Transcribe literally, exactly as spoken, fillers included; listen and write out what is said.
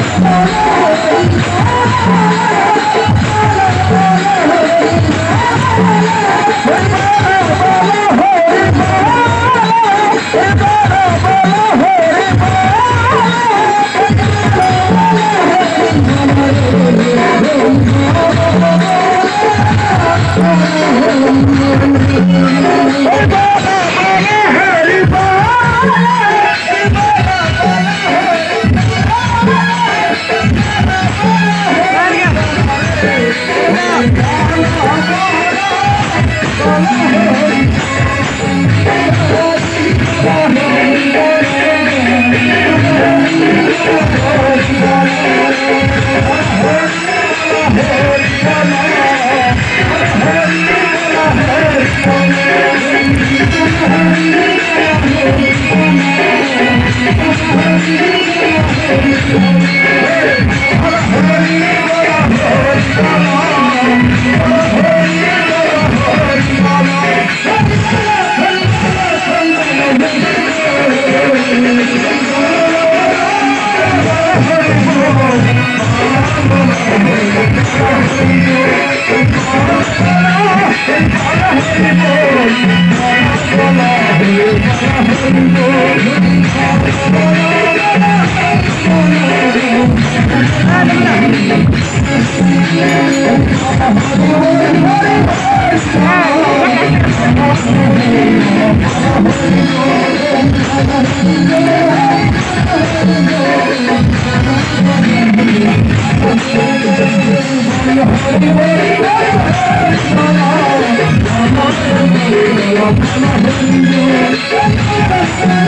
I'm